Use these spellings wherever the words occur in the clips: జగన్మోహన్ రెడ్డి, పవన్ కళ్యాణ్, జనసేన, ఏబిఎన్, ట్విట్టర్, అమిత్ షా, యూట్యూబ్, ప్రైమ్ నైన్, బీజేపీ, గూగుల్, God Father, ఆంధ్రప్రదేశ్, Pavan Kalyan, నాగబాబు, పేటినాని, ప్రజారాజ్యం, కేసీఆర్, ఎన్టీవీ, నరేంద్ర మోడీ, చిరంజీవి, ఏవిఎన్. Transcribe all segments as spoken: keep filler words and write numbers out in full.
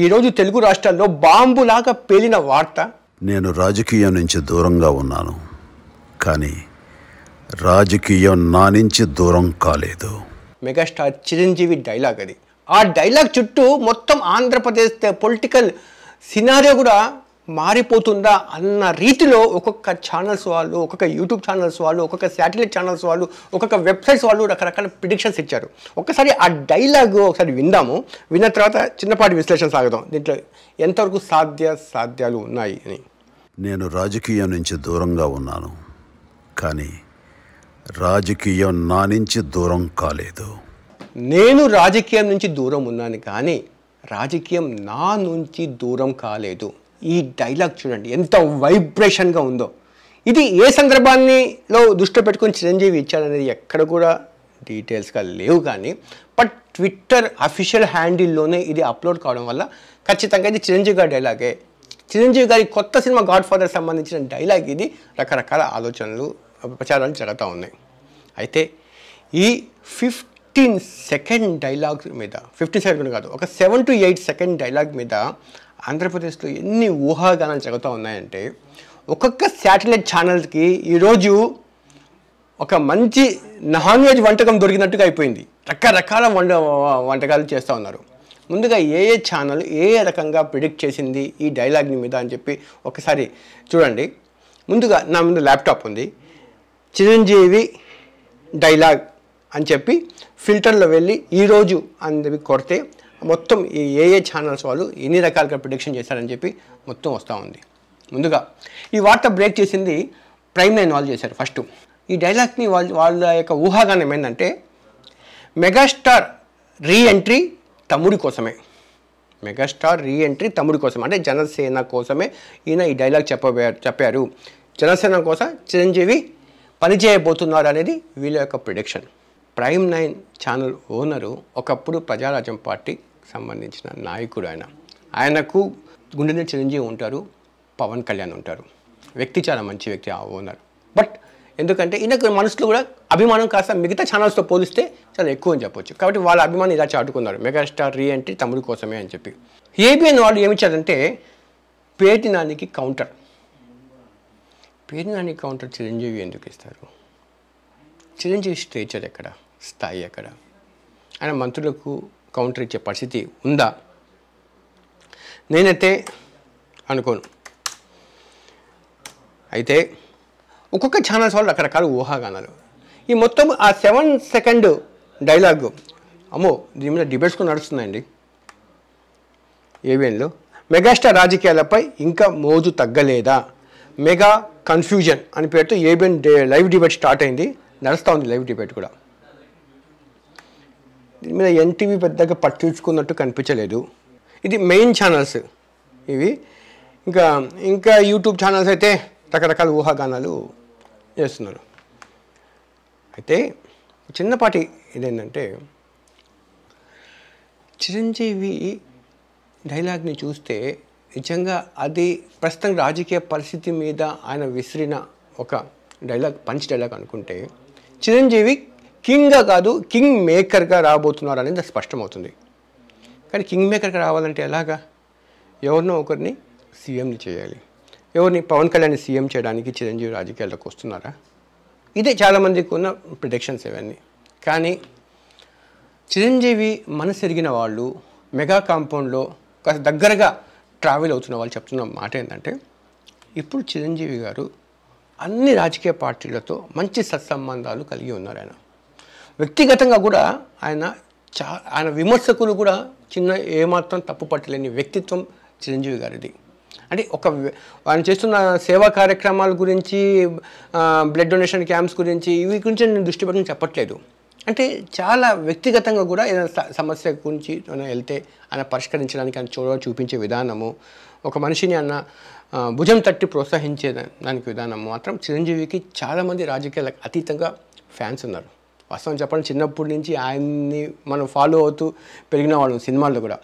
ఈ రోజు తెలుగు రాష్ట్రాల్లో బాంబులాగా పేలిన వార్త. నేను రాజకీయం నుంచి దూరంగా ఉన్నాను, కానీ రాజకీయం నా నుంచి దూరం కాలేదు. మెగాస్టార్ చిరంజీవి డైలాగ్ అది. ఆ డైలాగ్ చుట్టూ మొత్తం ఆంధ్రప్రదేశ్ పొలిటికల్ సినారియో కూడా మారిపోతుందా అన్న రీతిలో ఒక్కొక్క ఛానల్స్ వాళ్ళు, ఒక్కొక్క యూట్యూబ్ ఛానల్స్ వాళ్ళు, ఒక్కొక్క శాటిలైట్ ఛానల్స్ వాళ్ళు, ఒక్కొక్క వెబ్సైట్స్ వాళ్ళు రకరకాల ప్రిడిక్షన్స్ ఇచ్చారు. ఒకసారి ఆ డైలాగ్ ఒకసారి విందాము, విన్న తర్వాత చిన్నపాటి విశ్లేషణ సాగుదాం దీంట్లో ఎంతవరకు సాధ్య సాధ్యాలు ఉన్నాయి అని. నేను రాజకీయం నుంచి దూరంగా ఉన్నాను, కానీ రాజకీయం నా నుంచి దూరం కాలేదు. నేను రాజకీయం నుంచి దూరం ఉన్నాను, కానీ రాజకీయం నా నుంచి దూరం కాలేదు. ఈ డైలాగ్ చూడండి ఎంత వైబ్రేషన్గా ఉందో. ఇది ఏ సందర్భాన్నిలో దృష్టిలో పెట్టుకుని చిరంజీవి ఇచ్చారనేది ఎక్కడ కూడా డీటెయిల్స్గా లేవు, కానీ బట్ ట్విట్టర్ అఫీషియల్ హ్యాండిల్లోనే ఇది అప్లోడ్ కావడం వల్ల ఖచ్చితంగా ఇది చిరంజీవి గారి డైలాగే. చిరంజీవి గారి కొత్త సినిమా గాడ్ ఫాదర్కి సంబంధించిన డైలాగ్ ఇది. రకరకాల ఆలోచనలు, ప్రచారాలు జరుగుతూ ఉన్నాయి. అయితే ఈ ఫిఫ్టీన్ సెకండ్ డైలాగ్ మీద, ఫిఫ్టీన్ సెకండ్ కాదు, ఒక seven to eight second dialogue మీద ఆంధ్రప్రదేశ్లో ఎన్ని ఊహాగానాలు జరుగుతూ ఉన్నాయంటే, ఒక్కొక్క శాటిలైట్ ఛానల్స్కి ఈరోజు ఒక మంచి నాన్ వెజ్ వంటకం దొరికినట్టుగా అయిపోయింది. రకరకాల వంట వంటకాలు చేస్తూ ఉన్నారు. ముందుగా ఏ ఏ ఛానల్ ఏ ఏ రకంగా ప్రిడిక్ట్ చేసింది ఈ డైలాగ్ మీద అని చెప్పి ఒకసారి చూడండి. ముందుగా నా ముందు ల్యాప్టాప్ ఉంది. చిరంజీవి డైలాగ్ అని చెప్పి ఫిల్టర్లో వెళ్ళి ఈరోజు అని చెప్పి కొడితే మొత్తం ఈ ఏ ఏ ఛానల్స్ వాళ్ళు ఎన్ని రకాలుగా ప్రిడిక్షన్ చేశారని చెప్పి మొత్తం వస్తూ ఉంది. ముందుగా ఈ వార్త బ్రేక్ చేసింది ప్రైమ్ నైన్ వాళ్ళు చేశారు ఫస్ట్. ఈ డైలాగ్ని వాళ్ళ వాళ్ళ యొక్క ఊహాగానం ఏంటంటే, మెగాస్టార్ రీఎంట్రీ తమ్ముడి కోసమే, మెగాస్టార్ రీఎంట్రీ తమ్ముడి కోసమే, అంటే జనసేన కోసమే ఈయన ఈ డైలాగ్ చెప్పబో చెప్పారు జనసేన కోసం చిరంజీవి పనిచేయబోతున్నారు అనేది వీళ్ళ యొక్క prediction. ప్రైమ్ నైన్ channel owner ఒకప్పుడు ప్రజారాజ్యం పార్టీకి సంబంధించిన నాయకుడు. ఆయన ఆయనకు గుండెని చిరంజీవి ఉంటారు, పవన్ కళ్యాణ్ ఉంటారు. వ్యక్తి చాలా మంచి వ్యక్తి ఆ ఓనర్. బట్ ఎందుకంటే ఈయనకు మనసులో కూడా అభిమానం కాస్త మిగతా ఛానల్స్తో పోలిస్తే చాలా ఎక్కువ అని చెప్పొచ్చు. కాబట్టి వాళ్ళ అభిమానం ఇలా చాటుకున్నారు, మెగాస్టార్ రీ ఎంట్రీ తమ్ముడి కోసమే అని చెప్పి. ఏబిఎన్ వాళ్ళు ఏమిచ్చారంటే పేటినానికి కౌంటర్. పేటినానికి కౌంటర్ చిరంజీవి ఎందుకు ఇస్తారు? చిరంజీవి స్టేచర్ ఎక్కడ, స్థాయి ఎక్కడ? ఆయన మంత్రులకు కౌంటర్ ఇచ్చే పరిస్థితి ఉందా? నేనైతే అనుకోను. అయితే ఒక్కొక్క ఛానల్స్ వాళ్ళు రకరకాల ఊహాగానాలు. ఈ మొత్తం ఆ సెవెన్ సెకండ్ డైలాగ్ అమ్మో దీని మీద డిబేట్స్ కూడా నడుస్తున్నాయండి ఏవిఎన్లో. మెగాస్టార్ రాజకీయాలపై ఇంకా మోజు తగ్గలేదా, మెగా కన్ఫ్యూజన్ అని పేరుతో ఏవిఎన్ లైవ్ డిబేట్ స్టార్ట్ అయింది, నడుస్తూ ఉంది లైవ్ డిబేట్ కూడా. దీని మీద ఎన్టీవీ పెద్దగా పట్టించుకున్నట్టు కనిపించలేదు. ఇది మెయిన్ ఛానల్స్ ఇవి. ఇంకా ఇంకా యూట్యూబ్ ఛానల్స్ అయితే రకరకాల ఊహాగానాలు చేస్తున్నారు. అయితే చిన్నపాటి ఇదేంటంటే, చిరంజీవి డైలాగ్ని చూస్తే నిజంగా అది ప్రస్తుతం రాజకీయ పరిస్థితి మీద ఆయన విసిరిన ఒక డైలాగ్, పంచ్ డైలాగ్ అనుకుంటే, చిరంజీవి కింగ్గా కాదు కింగ్ మేకర్గా రాబోతున్నారు అనేది స్పష్టమవుతుంది. కానీ కింగ్ మేకర్గా రావాలంటే ఎలాగా? ఎవరినో ఒకరిని సీఎంని చేయాలి. ఎవరిని? పవన్ కళ్యాణ్ సీఎం చేయడానికి చిరంజీవి రాజకీయాల్లోకి వస్తున్నారా? ఇదే చాలామందికి ఉన్న ప్రిడిక్షన్స్ ఇవన్నీ. కానీ చిరంజీవి మనసు ఎరిగిన వాళ్ళు, మెగా కాంపౌండ్లో కాస్త దగ్గరగా ట్రావెల్ అవుతున్న వాళ్ళు చెప్తున్న మాట ఏంటంటే, ఇప్పుడు చిరంజీవి గారు అన్ని రాజకీయ పార్టీలతో మంచి సత్సంబంధాలు కలిగి ఉన్నారు. ఆయన వ్యక్తిగతంగా కూడా ఆయన చా ఆయన విమర్శకులు కూడా చిన్న ఏమాత్రం తప్పు పట్టలేని వ్యక్తిత్వం చిరంజీవి గారిది. అంటే ఒక ఆయన చేస్తున్న సేవా కార్యక్రమాల గురించి, బ్లడ్ డొనేషన్ క్యాంప్స్ గురించి, ఇవి గురించి నేను దృష్టి పెట్టని చెప్పట్లేదు. అంటే చాలా వ్యక్తిగతంగా కూడా ఏదైనా సమస్య గురించి ఆయన వెళ్తే ఆయన పరిష్కరించడానికి ఆయన చోర చూపించే విధానము, ఒక మనిషిని అన్న భుజం తట్టి ప్రోత్సహించే దానికి విధానం మాత్రం చిరంజీవికి చాలామంది రాజకీయాలకు అతీతంగా ఫ్యాన్స్ ఉన్నారు. వాస్తవం చెప్పండి, చిన్నప్పటి నుంచి ఆయన్ని మనం ఫాలో అవుతూ పెరిగిన వాళ్ళు సినిమాల్లో కూడా.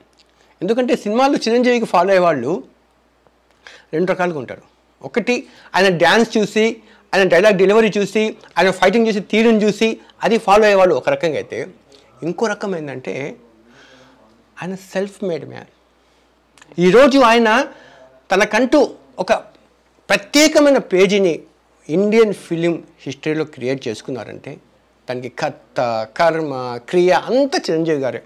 ఎందుకంటే సినిమాల్లో చిరంజీవికి ఫాలో అయ్యేవాళ్ళు రెండు రకాలుగా ఉంటారు. ఒకటి, ఆయన డ్యాన్స్ చూసి, ఆయన డైలాగ్ డెలివరీ చూసి, ఆయన ఫైటింగ్ చేసి తీరుని చూసి అది ఫాలో అయ్యేవాళ్ళు ఒక రకంగా అయితే, ఇంకో రకం ఏంటంటే ఆయన సెల్ఫ్ మేడ్ మ్యాన్. ఈ రోజు ఆయన తనకంటూ ఒక ప్రత్యేకమైన పేజీని ఇండియన్ ఫిలిం హిస్టరీలో క్రియేట్ చేసుకున్నారంటే దానికి కథ కర్మ క్రియ అంతా చిరంజీవి గారే.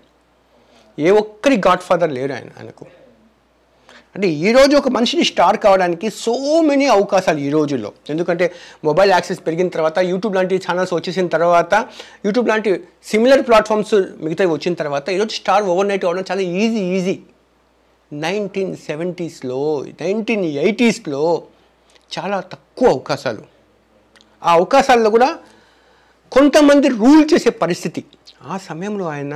ఏ ఒక్కరి గాడ్ ఫాదర్ లేరు ఆయన ఆయనకు. అంటే ఈరోజు ఒక మనిషిని స్టార్ కావడానికి సో మెనీ అవకాశాలు ఈ రోజుల్లో, ఎందుకంటే మొబైల్ యాక్సెస్ పెరిగిన తర్వాత, యూట్యూబ్ లాంటి ఛానల్స్ వచ్చేసిన తర్వాత, యూట్యూబ్ లాంటి సిమిలర్ ప్లాట్ఫామ్స్ మిగతావి వచ్చిన తర్వాత ఈరోజు స్టార్ ఓవర్ నైట్ అవ్వడం చాలా ఈజీ ఈజీ నైన్టీన్ సెవెంటీస్లో నైన్టీన్ ఎయిటీస్లో చాలా తక్కువ అవకాశాలు. ఆ అవకాశాల్లో కూడా కొంతమంది రూల్ చేసే పరిస్థితి. ఆ సమయంలో ఆయన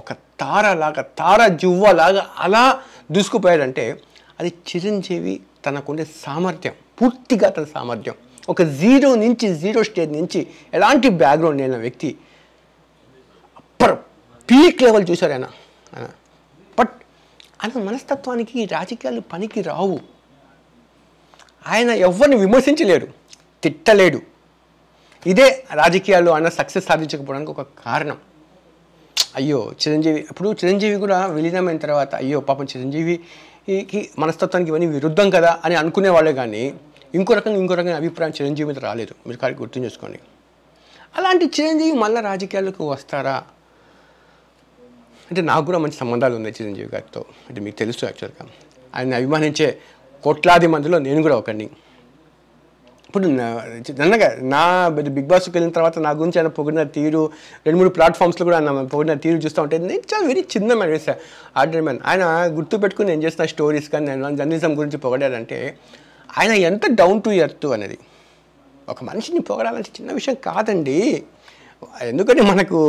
ఒక తారలాగా తార జువ్వలాగా అలా దూసుకుపోయాడంటే అది చిరంజీవి తనకుండే సామర్థ్యం, పూర్తిగా తన సామర్థ్యం. ఒక జీరో నుంచి జీరో స్టేజ్ నుంచి ఎలాంటి బ్యాక్గ్రౌండ్ లేని వ్యక్తి అప్పర్ పీక్ లెవెల్ చూశారు ఆయన. బట్ ఆయన మనస్తత్వానికి రాజకీయాలు పనికి రావు. ఆయన ఎవరిని విమర్శించలేడు, తిట్టలేడు. ఇదే రాజకీయాల్లో ఆయన సక్సెస్ సాధించకపోవడానికి ఒక కారణం. అయ్యో చిరంజీవి, ఇప్పుడు చిరంజీవి కూడా విలీనమైన తర్వాత అయ్యో పాపం చిరంజీవికి మనస్తత్వానికి ఇవన్నీ విరుద్ధం కదా అని అనుకునేవాళ్ళే కానీ ఇంకో రకంగా ఇంకో రకమైన అభిప్రాయం చిరంజీవి మీద రాలేదు. మీరు కాడికి గుర్తు చేసుకోండి. అలాంటి చిరంజీవి మళ్ళీ రాజకీయాలకు వస్తారా అంటే, నాకు కూడా మంచి సంబంధాలు ఉన్నాయి చిరంజీవి గారితో, అంటే మీకు తెలుసు. యాక్చువల్గా ఆయన అభిమానించే కోట్లాది మందిలో నేను కూడా ఒకరిని. ఇప్పుడు నన్నగా నా బిగ్ బాస్కి వెళ్ళిన తర్వాత నా గురించి ఆయన పొగిడిన తీరు, రెండు మూడు ప్లాట్ఫామ్స్లో కూడా ఆయన పొగిడిన తీరు చూస్తూ ఉంటే నేను చాలా వెరీ చిన్న మ్యాన్ వేసా ఆర్డర్ మ్యాన్. ఆయన గుర్తుపెట్టుకుని నేను చేసిన స్టోరీస్ కానీ నేను జర్నలిజం గురించి పొగడాడంటే ఆయన ఎంత డౌన్ టు ఎర్త్ అనేది. ఒక మనిషిని పొగడాలంటే చిన్న విషయం కాదండి, ఎందుకంటే మనకు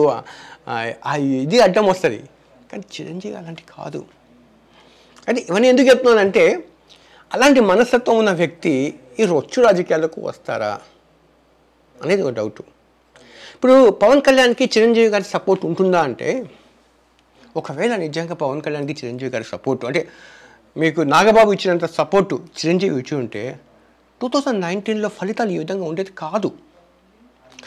ఇది అడ్డం వస్తుంది. కానీ చిరంజీవి అలాంటి కాదు. అది ఇవన్నీ ఎందుకు చెప్తున్నానంటే, అలాంటి మనస్తత్వం ఉన్న వ్యక్తి ఈ రొచ్చు రాజకీయాలకు వస్తారా అనేది ఒక డౌట్. ఇప్పుడు పవన్ కళ్యాణ్కి చిరంజీవి గారి సపోర్ట్ ఉంటుందా అంటే, ఒకవేళ నిజంగా పవన్ కళ్యాణ్కి చిరంజీవి గారి సపోర్టు అంటే మీకు నాగబాబు ఇచ్చినంత సపోర్టు చిరంజీవి ఇచ్చి ఉంటే టూ థౌజండ్ నైన్టీన్లో ఫలితాలు ఈ విధంగా ఉండేది కాదు,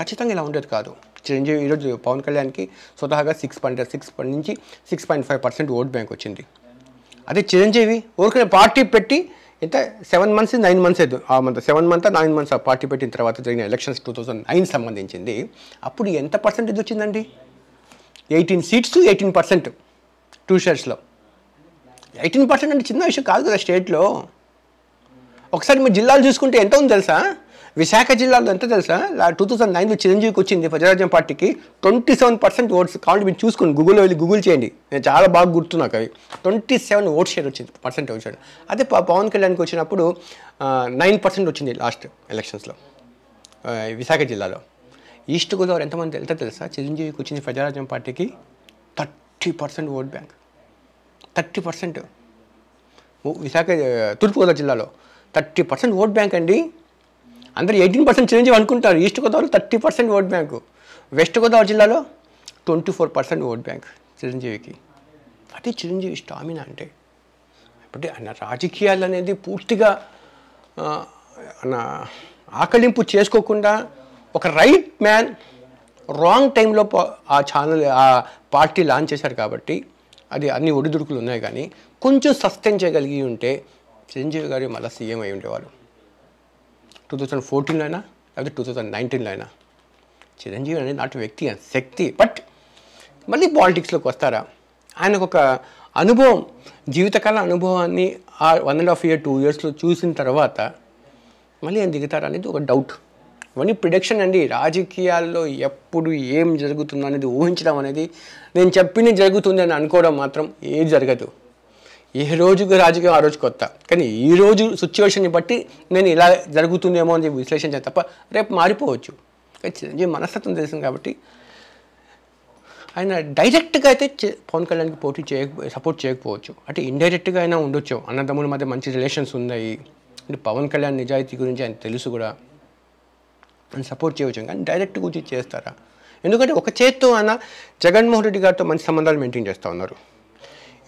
ఖచ్చితంగా ఇలా ఉండేది కాదు. చిరంజీవి ఈరోజు పవన్ కళ్యాణ్కి స్వతహాగా సిక్స్ పాయింట్ సిక్స్ నుంచి six point five percent vote bank వచ్చింది. అదే చిరంజీవి ఊరికే పార్టీ పెట్టి ఇంత సెవెన్ మంత్స్ నైన్ మంత్స్ అవుతుంది, ఆ month seven month nine months ఆ పార్టీ పెట్టిన తర్వాత జరిగిన ఎలక్షన్స్ టూ థౌజండ్ నైన్ సంబంధించింది. అప్పుడు ఎంత పర్సెంటేజ్ వచ్చిందండి? Eighteen seats to eighteen percent to షేర్స్లో. ఎయిటీన్ పర్సెంట్ అంటే చిన్న విషయం కాదు కదా స్టేట్లో. ఒకసారి మీరు జిల్లాలు చూసుకుంటే ఎంత ఉంది తెలుసా? విశాఖ జిల్లాలో ఎంత తెలుసా? టూ థౌజండ్ నైన్లో చిరంజీవికి వచ్చింది ప్రజారాజ్యం పార్టీకి ట్వంటీ సెవెన్ పర్సెంట్ ఓట్స్. కాబట్టి మీరు చూసుకోండి, గూగుల్లో వెళ్ళి గూగుల్ చేయండి, నేను చాలా బాగా గుర్తున్నాను అవి. ట్వంటీ సెవెన్ ఓట్ షేర్ వచ్చింది, పర్సెంట్ ఓట్ షేర్. అదే పవన్ కళ్యాణ్కి వచ్చినప్పుడు నైన్ పర్సెంట్ వచ్చింది లాస్ట్ ఎలక్షన్స్లో విశాఖ జిల్లాలో. ఈస్ట్ గోదావరి ఎంతమంది వెళ్తే తెలుసా? చిరంజీవికి వచ్చింది ప్రజారాజ్యం పార్టీకి thirty percent vote bank, thirty percent Visakha Thurpu Godavari జిల్లాలో థర్టీ పర్సెంట్ ఓట్ బ్యాంక్ అండి. అందరూ ఎయిటీన్ పర్సెంట్ చిరంజీవి అనుకుంటారు. ఈస్ట్ గోదావరిలో thirty percent vote bank, west Godavari జిల్లాలో twenty four percent vote bank చిరంజీవికి. అది చిరంజీవి స్టామినా అంటే. ఇప్పుడు ఆయన రాజకీయాలు అనేది పూర్తిగా ఆకలింపు చేసుకోకుండా ఒక రైట్ మ్యాన్ రాంగ్ టైంలో ఆ ఛానల్ ఆ పార్టీ లాంచ్ చేశారు కాబట్టి అది అన్ని ఒడిదుడుకులు ఉన్నాయి. కానీ కొంచెం సస్టైన్ చేయగలిగి ఉంటే చిరంజీవి గారు మళ్ళీ సీఎం అయి ఉండేవారు. టూ థౌజండ్ ఫోర్టీన్లో అయినా లేకపోతే టూ థౌజండ్ నైన్టీన్లో అయినా. చిరంజీవి అనేది నాటి వ్యక్తి, శక్తి. బట్ మళ్ళీ పాలిటిక్స్లోకి వస్తారా? ఆయనకు ఒక అనుభవం, జీవితకాల అనుభవాన్ని ఆ one and half year two ఇయర్స్లో చూసిన తర్వాత మళ్ళీ ఆయన దిగుతారా అనేది ఒక డౌట్. ఇవన్నీ ప్రిడిక్షన్ అండి. రాజకీయాల్లో ఎప్పుడు ఏం జరుగుతుందో అనేది ఊహించడం అనేది, నేను చెప్పింది జరుగుతుంది అని అనుకోవడం మాత్రం ఏం జరగదు. ఏ రోజుకు రాజకీయం ఆ రోజు కొత్త. కానీ ఈ రోజు సిచ్యువేషన్ని బట్టి నేను ఇలా జరుగుతుందేమో అని విశ్లేషించాను తప్ప రేపు మారిపోవచ్చు. కానీ చిరంజీవి మనస్తత్వం తెలిసింది కాబట్టి ఆయన డైరెక్ట్గా అయితే పవన్ కళ్యాణ్కి పోటీ చేయ సపోర్ట్ చేయకపోవచ్చు. అంటే ఇండైరెక్ట్గా అయినా ఉండొచ్చు. అన్నదమ్ముల మధ్య మంచి రిలేషన్స్ ఉన్నాయి. అంటే పవన్ కళ్యాణ్ నిజాయితీ గురించి ఆయన తెలుసు కూడా, ఆయన సపోర్ట్ చేయవచ్చు. కానీ డైరెక్ట్ గురించి చేస్తారా? ఎందుకంటే ఒక చేత్తో ఆయన జగన్మోహన్ రెడ్డి గారితో మంచి సంబంధాలు మెయింటైన్ చేస్తూ ఉన్నారు.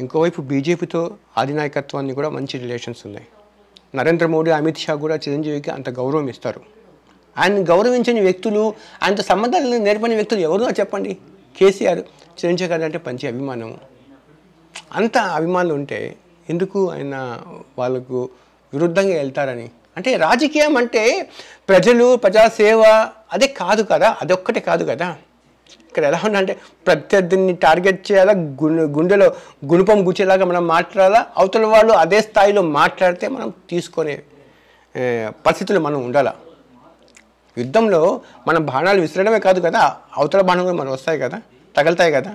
ఇంకోవైపు బీజేపీతో ఆధినాయకత్వాన్ని కూడా మంచి రిలేషన్స్ ఉన్నాయి. నరేంద్ర మోడీ, అమిత్ షా కూడా చిరంజీవికి అంత గౌరవం ఇస్తారు. ఆయన గౌరవించని వ్యక్తులు, ఆయనతో సంబంధాలు నేర్పని వ్యక్తులు ఎవరు చెప్పండి? కేసీఆర్ చిరంజీవి గారు అంటే మంచి అభిమానం. అంత అభిమానులు ఉంటే ఈ ఎందుకు ఆయన వాళ్ళకు విరుద్ధంగా వెళ్తారని. అంటే రాజకీయం అంటే ప్రజలు ప్రజాసేవ అదే కాదు కదా, అదొక్కటే కాదు కదా. ఇక్కడ ఎలా ఉన్నా అంటే ప్రత్యర్థిని టార్గెట్ చేయాలా, గుండె గుండెలో గుణపం గుచ్చేలాగా మనం మాట్లాడాలా, అవతల వాళ్ళు అదే స్థాయిలో మాట్లాడితే మనం తీసుకునే పరిస్థితులు మనం ఉండాలా. యుద్ధంలో మన బాణాలు విసరడమే కాదు కదా, అవతల బాణం కూడా మనం వస్తాయి కదా, తగలుతాయి కదా,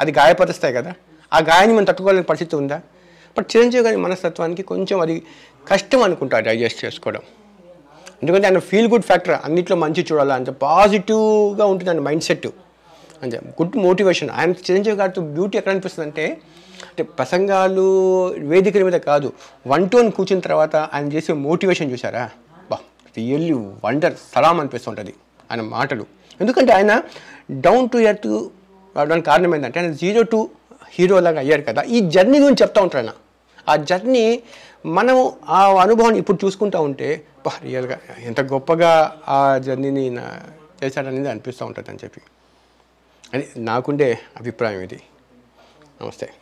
అది గాయపరుస్తాయి కదా. ఆ గాయాన్ని మనం తట్టుకోలేని పరిస్థితి ఉందా? బట్ చిరంజీవి గారి మనస్తత్వానికి కొంచెం అది కష్టం అనుకుంటా డైజెస్ట్ చేసుకోవడం. ఎందుకంటే ఆయన ఫీల్ గుడ్ ఫ్యాక్టర్, అన్నింటిలో మంచి చూడాలా, అంత పాజిటివ్గా ఉంటుంది ఆయన మైండ్ సెట్, అంటే గుడ్ మోటివేషన్. ఆయన చిరంజీవి గారితో బ్యూటీ ఎక్కడ అనిపిస్తుంది అంటే, అంటే ప్రసంగాలు వేదికల మీద కాదు, వన్ టు వన్ కూర్చున్న తర్వాత ఆయన చేసే మోటివేషన్ చూసారా, బా రియల్లీ వండర్ సలాం అనిపిస్తుంటుంది ఆయన మాటలు. ఎందుకంటే ఆయన డౌన్ టు ఎర్త్ రావడానికి కారణం ఏంటంటే ఆయన జీరో టు హీరోలాగా అయ్యారు కదా. ఈ జర్నీ గురించి చెప్తూ ఉంటారు ఆయన. ఆ జర్నీ మనం ఆ అనుభవాన్ని ఇప్పుడు చూసుకుంటూ ఉంటే బా రియల్గా ఎంత గొప్పగా ఆ జర్నీని చేశాడనేది అనిపిస్తూ ఉంటుంది అని చెప్పి అని నాకుండే అభిప్రాయం ఇది. నమస్తే.